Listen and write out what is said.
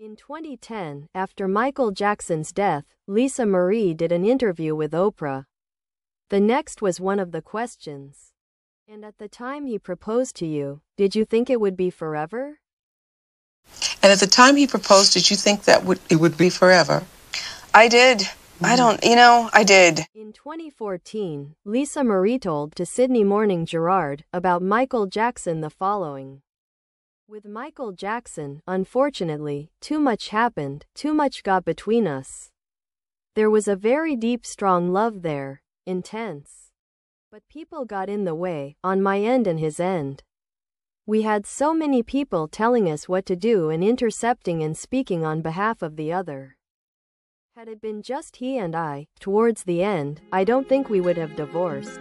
In 2010, after Michael Jackson's death, Lisa Marie did an interview with Oprah. The next was one of the questions. And at the time he proposed to you, did you think it would be forever? And at the time he proposed, did you think that it would be forever? I did. I did. In 2014, Lisa Marie told to Sydney Morning Herald about Michael Jackson the following. With Michael Jackson, unfortunately, too much happened, too much got between us. There was a very deep, strong love there, intense. But people got in the way, on my end and his end. We had so many people telling us what to do and intercepting and speaking on behalf of the other. Had it been just he and I, towards the end, I don't think we would have divorced.